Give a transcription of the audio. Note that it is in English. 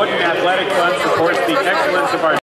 Wooden Athletic Fund supports the excellence of our